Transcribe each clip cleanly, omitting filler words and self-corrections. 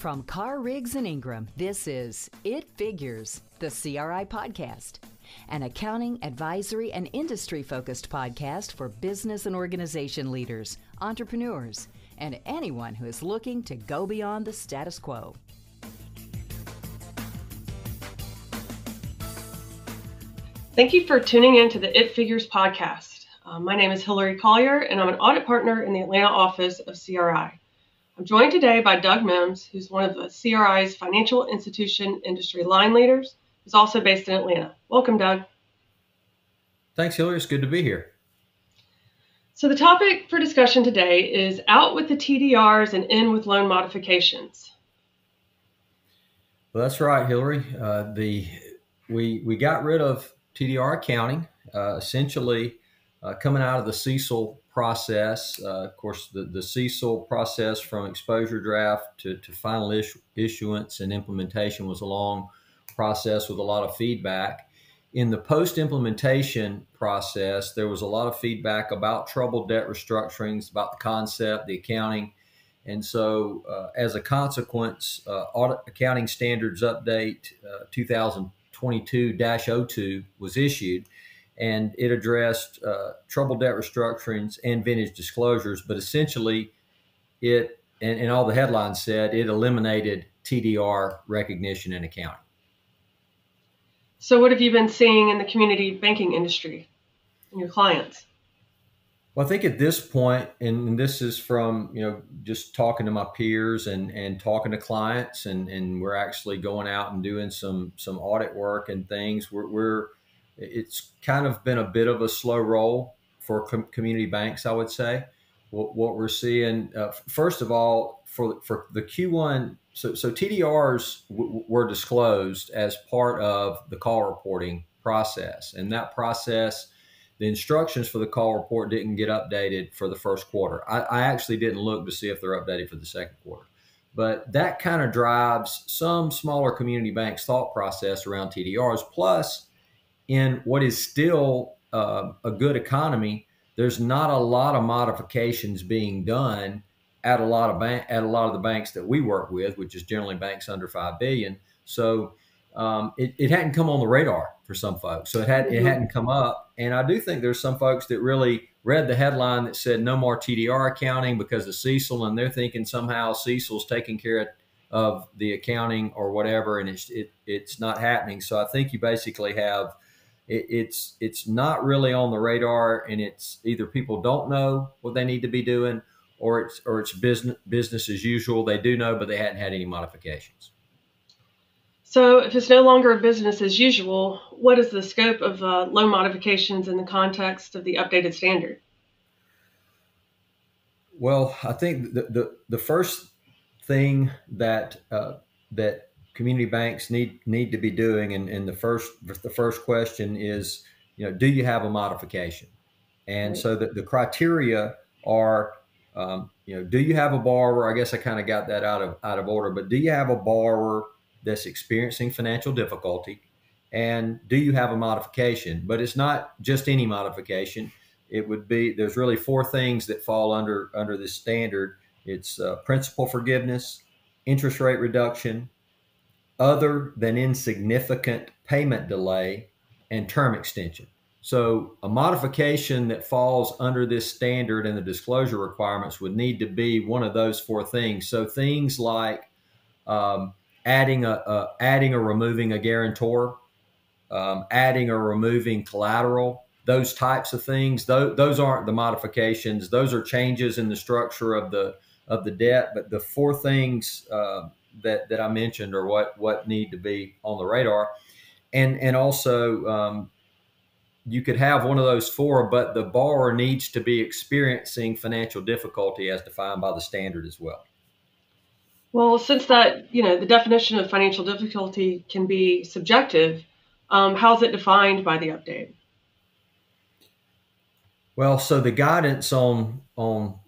From Carr, Riggs, and Ingram, this is It Figures, the CRI podcast, an accounting, advisory, and industry-focused podcast for business and organization leaders, entrepreneurs, and anyone who is looking to go beyond the status quo. Thank you for tuning in to the It Figures podcast. My name is Hillary Collier, and I'm an audit partner in the Atlanta office of CRI. I'm joined today by Doug Mims, who's one of the CRI's financial institution industry line leaders, who's also based in Atlanta. Welcome, Doug. Thanks, Hillary. It's good to be here. So the topic for discussion today is out with the TDRs and in with loan modifications. Well, that's right, Hillary. We got rid of TDR accounting, essentially coming out of the CECL process. Of course, the CECL process from exposure draft to final issuance and implementation was a long process with a lot of feedback. In the post-implementation process, there was a lot of feedback about troubled debt restructurings, about the concept, the accounting. And so as a consequence, Accounting Standards Update 2022-02 was issued. And it addressed troubled debt restructurings and vintage disclosures, but essentially it, and all the headlines said, it eliminated TDR recognition and accounting. So what have you been seeing in the community banking industry and your clients? Well, I think at this point, and this is from, just talking to my peers and talking to clients, and we're actually going out and doing some audit work and things. It's kind of been a bit of a slow roll for community banks, I would say. What we're seeing, first of all, for the Q1, so TDRs were disclosed as part of the call reporting process. And that process, the instructions for the call report didn't get updated for the first quarter. I actually didn't look to see if they're updated for the second quarter. But that kind of drives some smaller community banks' thought process around TDRs, plus in what is still a good economy, there's not a lot of modifications being done at a lot of the banks that we work with, which is generally banks under $5 billion. So it hadn't come on the radar for some folks. So it hadn't come up. And I do think there's some folks that really read the headline that said no more TDR accounting because of CECL, and they're thinking somehow CECL's taking care of the accounting or whatever, and it's not happening. So I think you basically have it's not really on the radar, and it's either people don't know what they need to be doing, or it's business as usual. They do know, but they hadn't had any modifications. So if it's no longer a business as usual, what is the scope of loan modifications in the context of the updated standard? Well, I think the first thing that that community banks need to be doing, and the first question is, do you have a modification? And so the criteria are, do you have a borrower? I guess I kind of got that out of order, but do you have a borrower that's experiencing financial difficulty, and do you have a modification? But it's not just any modification. It would be, there's really four things that fall under this standard. It's principal forgiveness, interest rate reduction, other than insignificant payment delay, and term extension. So a modification that falls under this standard and the disclosure requirements would need to be one of those four things. So things like adding or removing a guarantor, adding or removing collateral, those types of things. Those aren't the modifications. Those are changes in the structure of the debt. But the four things that I mentioned or what need to be on the radar. And also you could have one of those four, but the borrower needs to be experiencing financial difficulty as defined by the standard as well. Well, since that, the definition of financial difficulty can be subjective, how is it defined by the update? Well, so the guidance on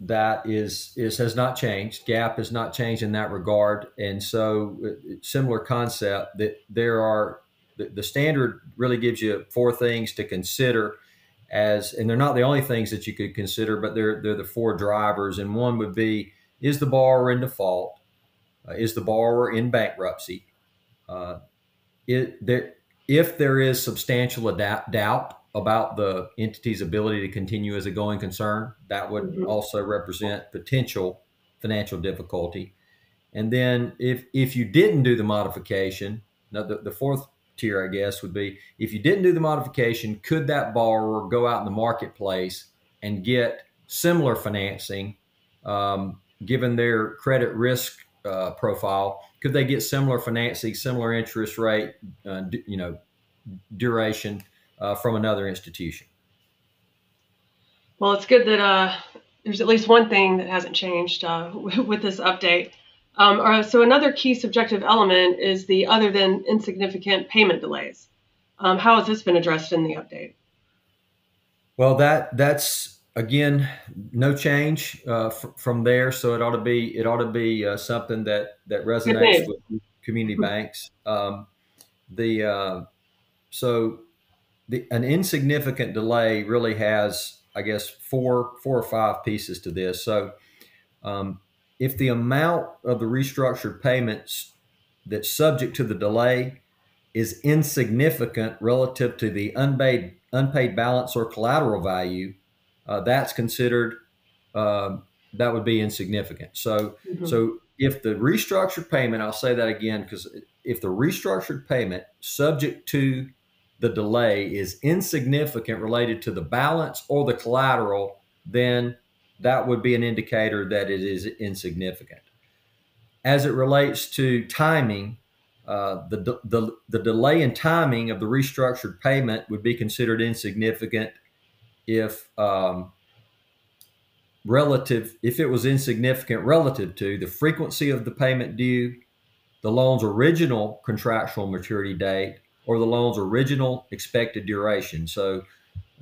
that has not changed. GAAP has not changed in that regard, and so similar concept that there are the standard really gives you four things to consider, and they're not the only things that you could consider, but they're the four drivers. And one would be, is the borrower in default? Is the borrower in bankruptcy? If there is substantial doubt about the entity's ability to continue as a going concern, that would also represent potential financial difficulty. And then if you didn't do the modification, now the fourth tier, I guess, would be if you didn't do the modification, could that borrower go out in the marketplace and get similar financing, given their credit risk profile? Could they get similar financing, similar interest rate, duration from another institution? Well, it's good that there's at least one thing that hasn't changed with this update. So another key subjective element is the other than insignificant payment delays. How has this been addressed in the update? Well, that's again no change from there. So it ought to be something that resonates with community banks. An insignificant delay really has, I guess, four or five pieces to this. So if the amount of the restructured payments that's subject to the delay is insignificant relative to the unpaid balance or collateral value, that's considered, that would be insignificant. So, so if the restructured payment, I'll say that again, because if the restructured payment subject to the delay is insignificant related to the balance or the collateral, then that would be an indicator that it is insignificant. As it relates to timing, the delay in timing of the restructured payment would be considered insignificant if it was insignificant relative to the frequency of the payment due, the loan's original contractual maturity date, or the loan's original expected duration. So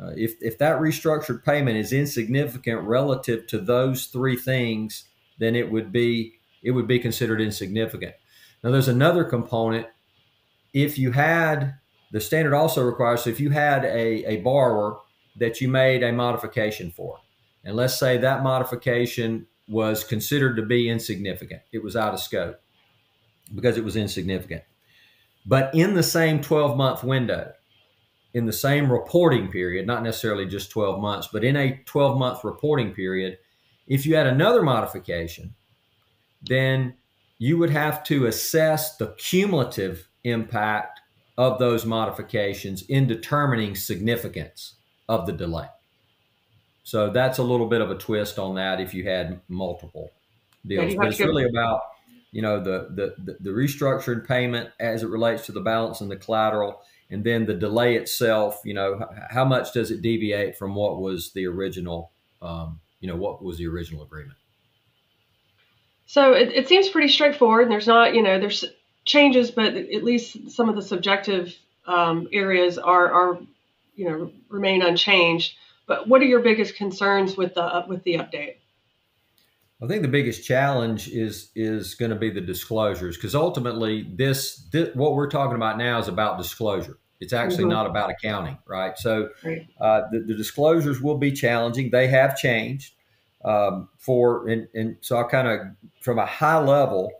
if that restructured payment is insignificant relative to those three things, then it would be considered insignificant. Now there's another component. If you had, the standard also requires, so if you had a borrower that you made a modification for, and let's say that modification was considered to be insignificant, it was out of scope because it was insignificant. But in the same 12-month window, in the same reporting period, not necessarily just 12 months, but in a 12-month reporting period, if you had another modification, then you would have to assess the cumulative impact of those modifications in determining significance of the delay. So that's a little bit of a twist on that if you had multiple deals. But it's really about, the restructured payment as it relates to the balance and the collateral, and then the delay itself, how much does it deviate from what was the original, agreement? So it seems pretty straightforward, and there's not, there's changes, but at least some of the subjective areas are remain unchanged. But what are your biggest concerns with the update? I think the biggest challenge is going to be the disclosures, because ultimately this what we're talking about now is about disclosure. It's actually not about accounting, right? So the disclosures will be challenging. They have changed so I kind of, from a high level,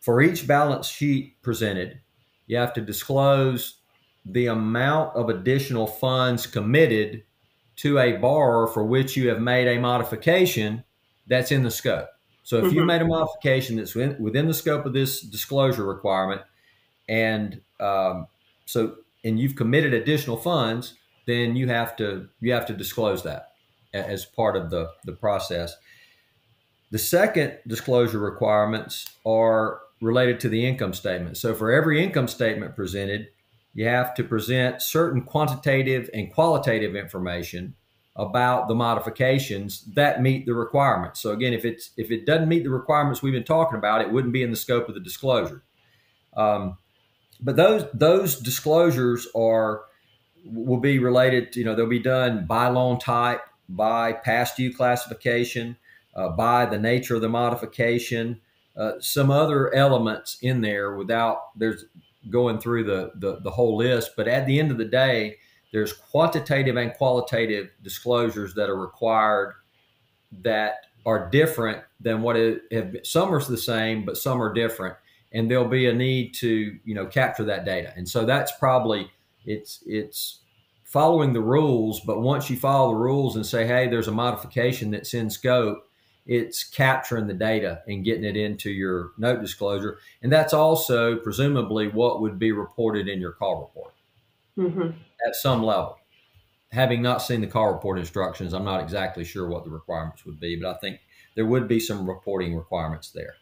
for each balance sheet presented, you have to disclose the amount of additional funds committed to a borrower for which you have made a modification that's in the scope. So if you made a modification that's within the scope of this disclosure requirement, and you've committed additional funds, then you have to disclose that as part of the process. The second disclosure requirements are related to the income statement. So for every income statement presented, you have to present certain quantitative and qualitative information about the modifications that meet the requirements. So again, if it doesn't meet the requirements we've been talking about, it wouldn't be in the scope of the disclosure. But those disclosures will be related. They'll be done by loan type, by past due classification, by the nature of the modification, some other elements in there. There's going through the whole list, but at the end of the day, there's quantitative and qualitative disclosures that are required that are different than what it have been. Some are the same, but some are different, and there'll be a need to, you know, capture that data. And so that's probably it's following the rules. But once you follow the rules and say, hey, there's a modification that's in scope, it's capturing the data and getting it into your note disclosure. And that's also presumably what would be reported in your call report at some level. Having not seen the call report instructions, I'm not exactly sure what the requirements would be, but I think there would be some reporting requirements there.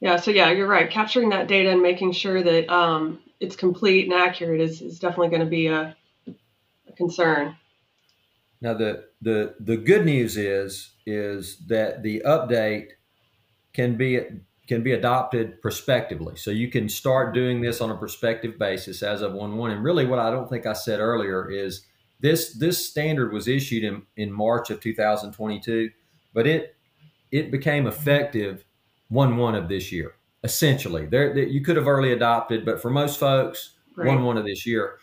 Yeah. So yeah, you're right. Capturing that data and making sure that it's complete and accurate is definitely going to be a concern. Now, the good news is that the update can be adopted prospectively. So you can start doing this on a prospective basis as of 1/1. And really what I don't think I said earlier is this standard was issued in March of 2022, but it became effective 1/1 of this year. Essentially, you could have early adopted, but for most folks, 1/1 of this year.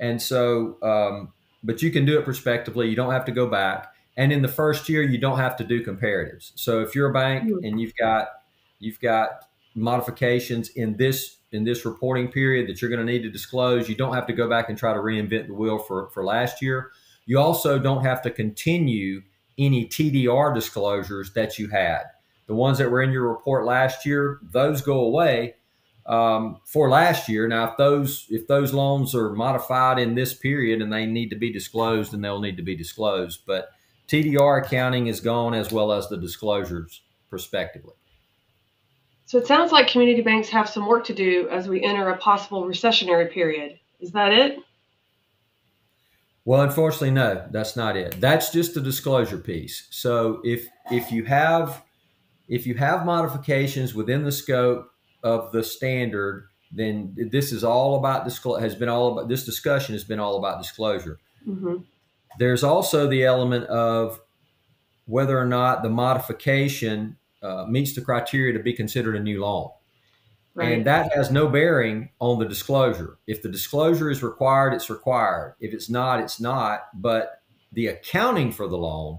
And so, but you can do it prospectively. You don't have to go back. And in the first year, you don't have to do comparatives. So if you're a bank and you've got modifications in this reporting period that you're going to need to disclose, you don't have to go back and try to reinvent the wheel for last year. You also don't have to continue any TDR disclosures that you had. The ones that were in your report last year, those go away for last year. Now, if those loans are modified in this period and they need to be disclosed, then they'll need to be disclosed. But TDR accounting is gone, as well as the disclosures prospectively. So it sounds like community banks have some work to do as we enter a possible recessionary period. Is that it? Well, unfortunately, no, that's not it. That's just the disclosure piece. So if you have modifications within the scope of the standard, then this is all about this discussion has been all about disclosure. There's also the element of whether or not the modification meets the criteria to be considered a new loan. And that has no bearing on the disclosure. If the disclosure is required, it's required. If it's not, it's not. But the accounting for the loan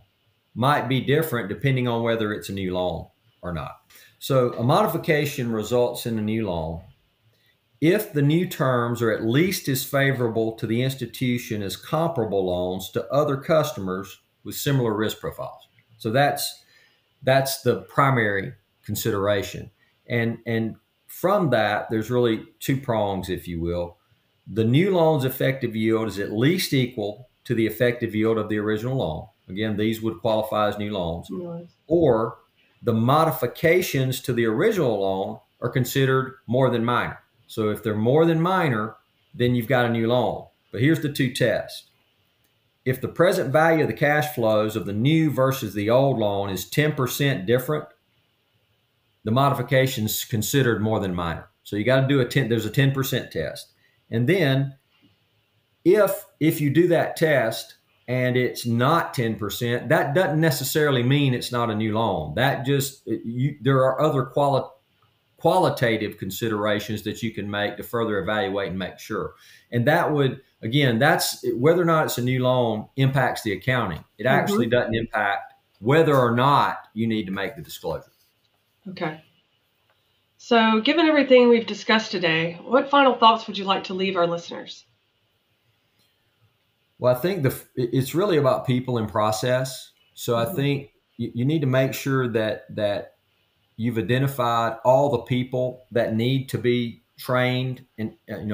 might be different depending on whether it's a new loan or not. So a modification results in a new loan if the new terms are at least as favorable to the institution as comparable loans to other customers with similar risk profiles. So that's the primary consideration. And from that, there's really two prongs, if you will. The new loan's effective yield is at least equal to the effective yield of the original loan. Again, these would qualify as new loans. Or the modifications to the original loan are considered more than minor. So if they're more than minor, then you've got a new loan. But here's the two tests. If the present value of the cash flows of the new versus the old loan is 10% different, the modification's considered more than minor. So you got to do there's a 10% test. And then if you do that test and it's not 10%, that doesn't necessarily mean it's not a new loan. That just, there are other qualitative considerations that you can make to further evaluate and make sure. And that would, again, that's whether or not it's a new loan impacts the accounting. It actually doesn't impact whether or not you need to make the disclosure. Okay. So given everything we've discussed today, what final thoughts would you like to leave our listeners? Well, I think it's really about people and process. So I think you need to make sure that you've identified all the people that need to be trained and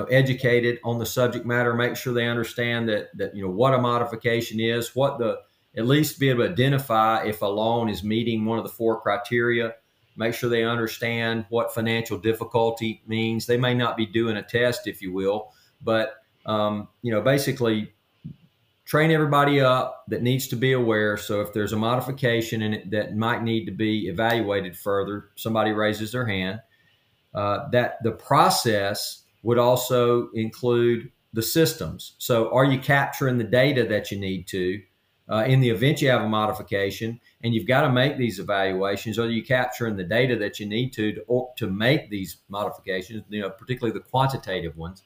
educated on the subject matter. Make sure they understand that what a modification is, at least be able to identify if a loan is meeting one of the four criteria. Make sure they understand what financial difficulty means. They may not be doing a test, if you will, but basically train everybody up that needs to be aware. So if there's a modification in it that might need to be evaluated further, somebody raises their hand, that the process would also include the systems. So are you capturing the data that you need to in the event you have a modification and you've got to make these evaluations? Are you capturing the data that you need to make these modifications, particularly the quantitative ones?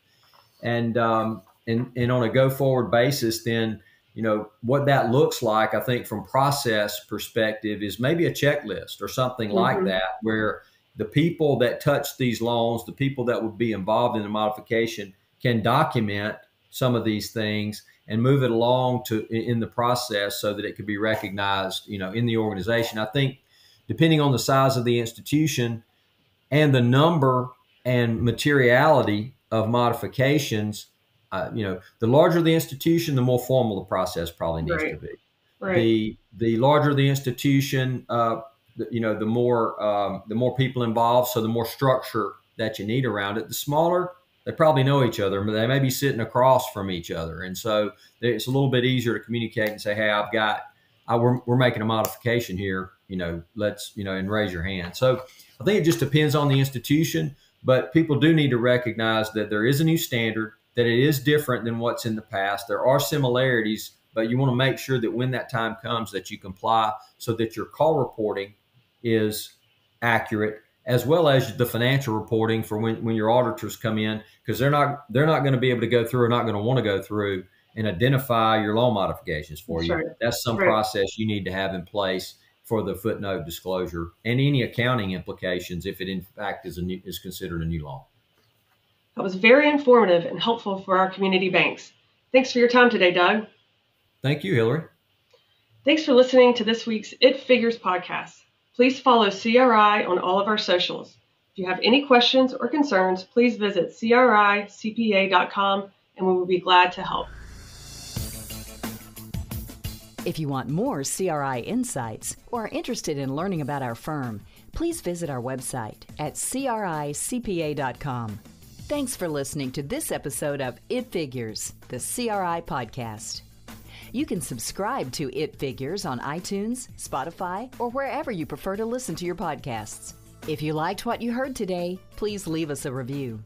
And on a go forward basis, then you know, what that looks like, I think from process perspective, is maybe a checklist or something like that, where the people that touch these loans, the people that would be involved in the modification, can document some of these things and move it along to in the process so that it could be recognized, you know, in the organization. I think depending on the size of the institution and the number and materiality of modifications, you know, the larger the institution, the more formal the process probably needs to be. The larger the institution, you know, the more people involved, so the more structure that you need around it. The smaller, they probably know each other, but they may be sitting across from each other, and so it's a little bit easier to communicate and say, "Hey, I've got, we're making a modification here. You know, let's, you know, and raise your hand." So I think it just depends on the institution, but people do need to recognize that there is a new standard, that it is different than what's in the past. There are similarities, but you want to make sure that when that time comes that you comply so that your call reporting is accurate, as well as the financial reporting for when your auditors come in, because they're not going to be able to go through or not going to want to go through and identify your loan modifications for you. That's some process you need to have in place for the footnote disclosure and any accounting implications if it in fact is considered a new loan. That was very informative and helpful for our community banks. Thanks for your time today, Doug. Thank you, Hillary. Thanks for listening to this week's It Figures podcast. Please follow CRI on all of our socials. If you have any questions or concerns, please visit cricpa.com and we will be glad to help. If you want more CRI insights or are interested in learning about our firm, please visit our website at cricpa.com. Thanks for listening to this episode of It Figures, the CRI podcast. You can subscribe to It Figures on iTunes, Spotify, or wherever you prefer to listen to your podcasts. If you liked what you heard today, please leave us a review.